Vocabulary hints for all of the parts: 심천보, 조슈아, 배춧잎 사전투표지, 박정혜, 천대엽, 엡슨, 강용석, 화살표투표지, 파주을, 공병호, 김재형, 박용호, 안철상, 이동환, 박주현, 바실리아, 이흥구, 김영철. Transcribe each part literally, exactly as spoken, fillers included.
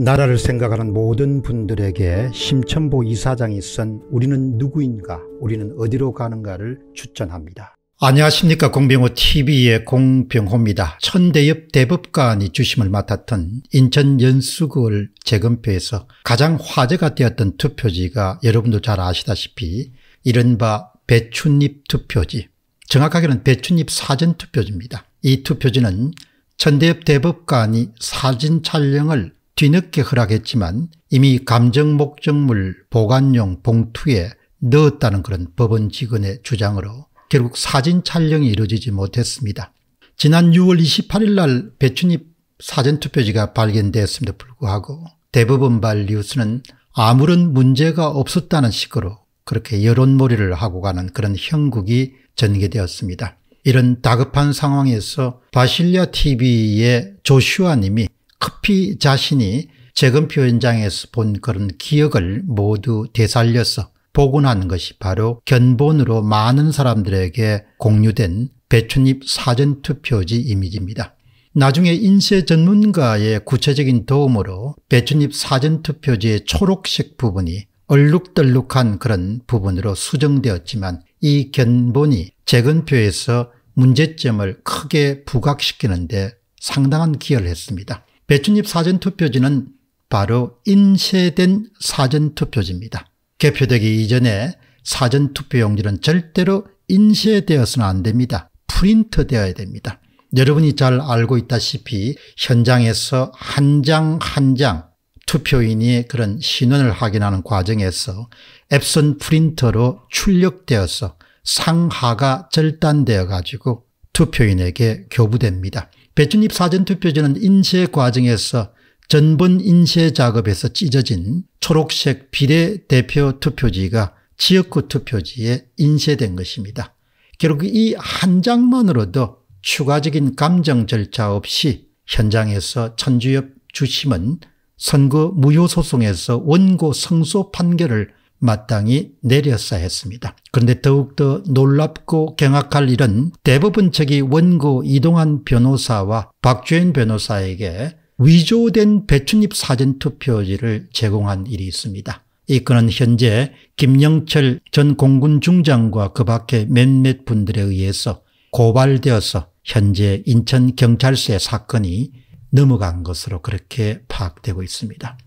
나라를 생각하는 모든 분들에게 심천보 이사장이 쓴 우리는 누구인가, 우리는 어디로 가는가를 추천합니다. 안녕하십니까, 공병호티비의 공병호입니다. 천대엽 대법관이 주심을 맡았던 인천 연수구을 재검표에서 가장 화제가 되었던 투표지가 여러분도 잘 아시다시피 이른바 배춧잎 투표지, 정확하게는 배춧잎 사전 투표지입니다. 이 투표지는 천대엽 대법관이 사진 촬영을 뒤늦게 허락했지만 이미 감정목적물 보관용 봉투에 넣었다는 그런 법원직원의 주장으로 결국 사진 촬영이 이루어지지 못했습니다. 지난 유월 이십팔일 날 배춧잎 사전투표지가 발견되었음에도 불구하고 대법원발 뉴스는 아무런 문제가 없었다는 식으로 그렇게 여론몰이를 하고 가는 그런 형국이 전개되었습니다. 이런 다급한 상황에서 바실리아 티비의 조슈아 님이 커피 자신이 재검표 현장에서 본 그런 기억을 모두 되살려서 복원하는 것이 바로 견본으로 많은 사람들에게 공유된 배춧잎 사전투표지 이미지입니다. 나중에 인쇄 전문가의 구체적인 도움으로 배춧잎 사전투표지의 초록색 부분이 얼룩덜룩한 그런 부분으로 수정되었지만 이 견본이 재검표에서 문제점을 크게 부각시키는 데 상당한 기여를 했습니다. 배춧잎 사전투표지는 바로 인쇄된 사전투표지입니다. 개표되기 이전에 사전투표용지는 절대로 인쇄되어서는 안 됩니다. 프린트되어야 됩니다. 여러분이 잘 알고 있다시피 현장에서 한 장 한 장 투표인이 그런 신원을 확인하는 과정에서 엡슨 프린터로 출력되어서 상하가 절단되어 가지고 투표인에게 교부됩니다. 배춧잎 사전투표지는 인쇄 과정에서 전번 인쇄 작업에서 찢어진 초록색 비례대표 투표지가 지역구 투표지에 인쇄된 것입니다. 결국 이 한 장만으로도 추가적인 감정 절차 없이 현장에서 천주엽 주심은 선거 무효 소송에서 원고 승소 판결을 마땅히 내렸어야 했습니다. 그런데 더욱더 놀랍고 경악할 일은 대법원 측이 원고 이동환 변호사와 박주현 변호사에게 위조된 배춧잎 사전투표지를 제공한 일이 있습니다. 이 건은 현재 김영철 전 공군 중장과 그 밖에 몇몇 분들에 의해서 고발되어서 현재 인천경찰서의 사건이 넘어간 것으로 그렇게 파악되고 있습니다.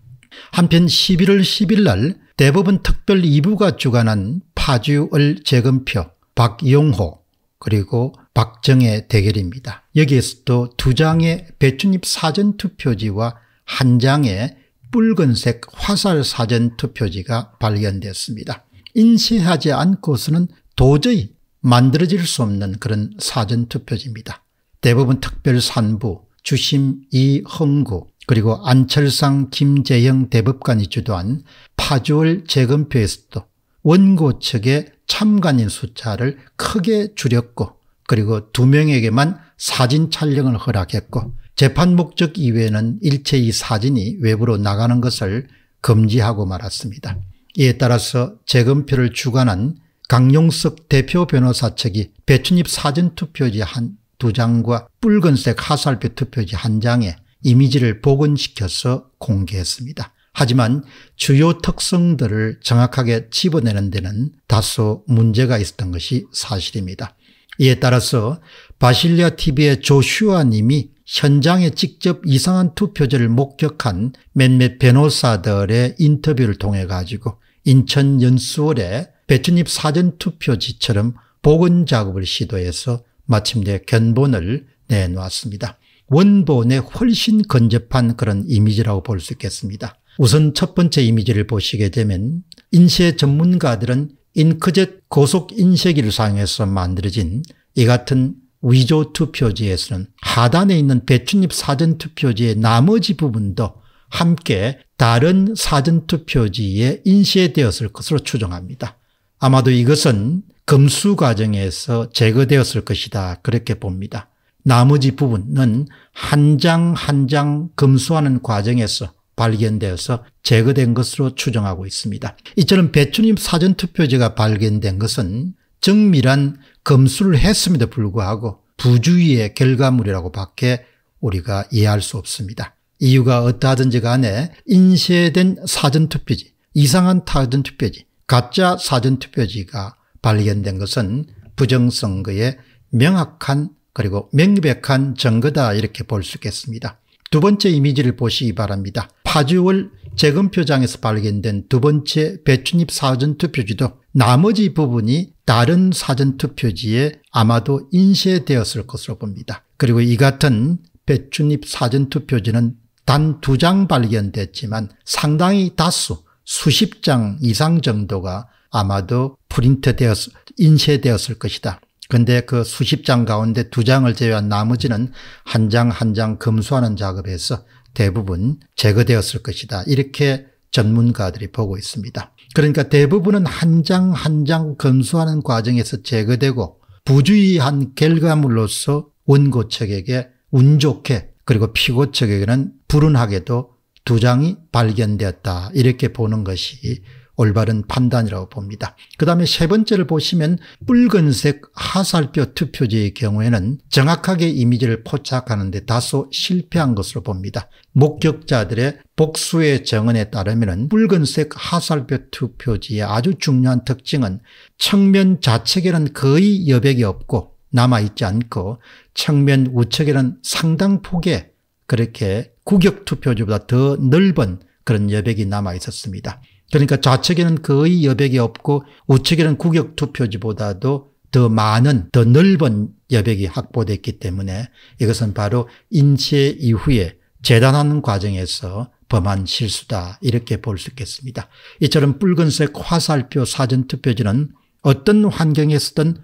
한편 십일월 십일 날 대법원 특별 이 부가 주관한 파주을 재검표 박용호 그리고 박정혜 대결입니다. 여기에서도 두 장의 배춧잎 사전투표지와 한 장의 붉은색 화살 사전투표지가 발견됐습니다. 인쇄하지 않고서는 도저히 만들어질 수 없는 그런 사전투표지입니다. 대법원 특별산부 주심 이흥구 그리고 안철상 김재형 대법관이 주도한 파주을 재검표에서도 원고 측의 참관인 숫자를 크게 줄였고 그리고 두 명에게만 사진 촬영을 허락했고 재판 목적 이외에는 일체 이 사진이 외부로 나가는 것을 금지하고 말았습니다. 이에 따라서 재검표를 주관한 강용석 대표 변호사 측이 배춧잎 사전투표지 한 두 장과 붉은색 화살표 투표지 한 장에 이미지를 복원시켜서 공개했습니다. 하지만 주요 특성들을 정확하게 집어내는 데는 다소 문제가 있었던 것이 사실입니다. 이에 따라서 바실리아 티비의 조슈아 님이 현장에 직접 이상한 투표지를 목격한 몇몇 변호사들의 인터뷰를 통해 가지고 인천 연수월의 배춧잎 사전투표지처럼 복원 작업을 시도해서 마침내 견본을 내놓았습니다. 원본에 훨씬 근접한 그런 이미지라고 볼 수 있겠습니다. 우선 첫 번째 이미지를 보시게 되면 인쇄 전문가들은 잉크젯 고속 인쇄기를 사용해서 만들어진 이 같은 위조 투표지에서는 하단에 있는 배춧잎 사전투표지의 나머지 부분도 함께 다른 사전투표지에 인쇄되었을 것으로 추정합니다. 아마도 이것은 검수 과정에서 제거되었을 것이다 그렇게 봅니다. 나머지 부분은 한 장 한 장 검수하는 과정에서 발견되어서 제거된 것으로 추정하고 있습니다. 이처럼 배춧잎 사전투표지가 발견된 것은 정밀한 검수를 했음에도 불구하고 부주의의 결과물이라고 밖에 우리가 이해할 수 없습니다. 이유가 어떠하든지 간에 인쇄된 사전투표지, 이상한 사전투표지, 가짜 사전투표지가 발견된 것은 부정선거의 명확한 그리고 명백한 증거다, 이렇게 볼 수 있겠습니다. 두 번째 이미지를 보시기 바랍니다. 파주을 재검표장에서 발견된 두 번째 배춧잎 사전투표지도 나머지 부분이 다른 사전투표지에 아마도 인쇄되었을 것으로 봅니다. 그리고 이 같은 배춧잎 사전투표지는 단 두 장 발견됐지만 상당히 다수 수십 장 이상 정도가 아마도 프린트되었, 인쇄되었을 것이다. 근데 그 수십 장 가운데 두 장을 제외한 나머지는 한 장 한 장 검수하는 작업에서 대부분 제거되었을 것이다, 이렇게 전문가들이 보고 있습니다. 그러니까 대부분은 한 장 한 장 검수하는 과정에서 제거되고 부주의한 결과물로서 원고 측에게 운 좋게, 그리고 피고 측에게는 불운하게도 두 장이 발견되었다, 이렇게 보는 것이 올바른 판단이라고 봅니다. 그 다음에 세 번째를 보시면 붉은색 하살표 투표지의 경우에는 정확하게 이미지를 포착하는 데 다소 실패한 것으로 봅니다. 목격자들의 복수의 증언에 따르면 붉은색 하살표 투표지의 아주 중요한 특징은 측면 좌측에는 거의 여백이 없고 남아있지 않고 측면 우측에는 상당폭의 그렇게 구격투표지보다 더 넓은 그런 여백이 남아있었습니다. 그러니까 좌측에는 거의 여백이 없고 우측에는 구격투표지보다도 더 많은, 더 넓은 여백이 확보됐기 때문에 이것은 바로 인쇄 이후에 재단하는 과정에서 범한 실수다, 이렇게 볼 수 있겠습니다. 이처럼 붉은색 화살표 사전투표지는 어떤 환경에 쓰던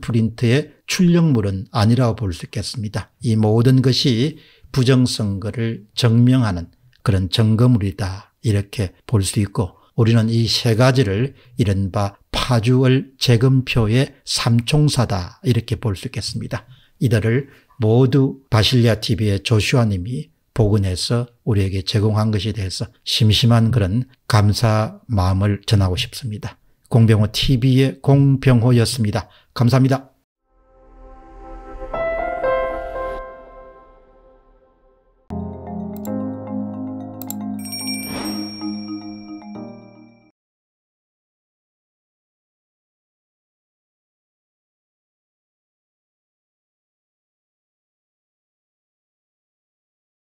엡슨 프린트의 출력물은 아니라고 볼 수 있겠습니다. 이 모든 것이 부정선거를 증명하는 그런 증거물이다, 이렇게 볼 수 있고, 우리는 이 세 가지를 이른바 파주을 재검표의 삼총사다, 이렇게 볼 수 있겠습니다. 이들을 모두 바실리아 티비의 조슈아 님이 복원해서 우리에게 제공한 것에 대해서 심심한 그런 감사 마음을 전하고 싶습니다. 공병호 티비의 공병호였습니다. 감사합니다.